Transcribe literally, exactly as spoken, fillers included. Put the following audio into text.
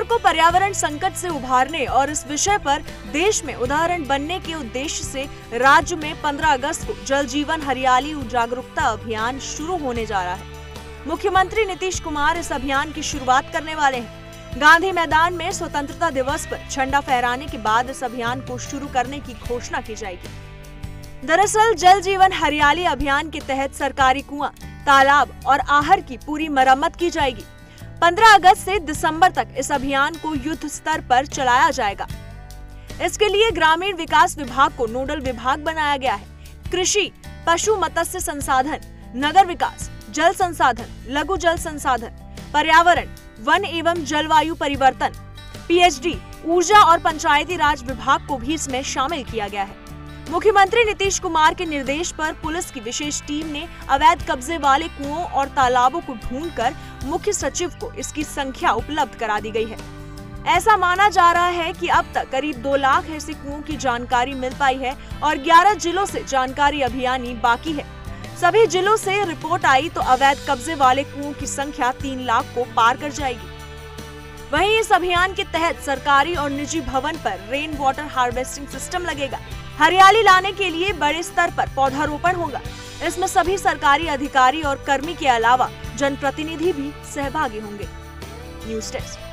सरकार को पर्यावरण संकट से उभारने और इस विषय पर देश में उदाहरण बनने के उद्देश्य से राज्य में पंद्रह अगस्त को जल जीवन हरियाली जागरूकता अभियान शुरू होने जा रहा है। मुख्यमंत्री नीतीश कुमार इस अभियान की शुरुआत करने वाले हैं। गांधी मैदान में स्वतंत्रता दिवस पर झंडा फहराने के बाद इस अभियान को शुरू करने की घोषणा की जाएगी। दरअसल जल जीवन हरियाली अभियान के तहत सरकारी कुआं, तालाब और आहर की पूरी मरम्मत की जाएगी। पंद्रह अगस्त से दिसंबर तक इस अभियान को युद्ध स्तर पर चलाया जाएगा। इसके लिए ग्रामीण विकास विभाग को नोडल विभाग बनाया गया है। कृषि, पशु मत्स्य संसाधन, नगर विकास, जल संसाधन, लघु जल संसाधन, पर्यावरण, वन एवं जलवायु परिवर्तन, पीएचडी, ऊर्जा और पंचायती राज विभाग को भी इसमें शामिल किया गया है। मुख्यमंत्री नीतीश कुमार के निर्देश पर पुलिस की विशेष टीम ने अवैध कब्जे वाले कुओं और तालाबों को ढूंढकर मुख्य सचिव को इसकी संख्या उपलब्ध करा दी गई है। ऐसा माना जा रहा है कि अब तक करीब दो लाख ऐसे कुओं की जानकारी मिल पाई है और ग्यारह जिलों से जानकारी अभियानी बाकी है। सभी जिलों से रिपोर्ट आई तो अवैध कब्जे वाले कुओं की संख्या तीन लाख को पार कर जाएगी। वहीं इस अभियान के तहत सरकारी और निजी भवन पर रेन वाटर हार्वेस्टिंग सिस्टम लगेगा। हरियाली लाने के लिए बड़े स्तर पर पौधारोपण होगा। इसमें सभी सरकारी अधिकारी और कर्मी के अलावा जनप्रतिनिधि भी सहभागी होंगे। News desk.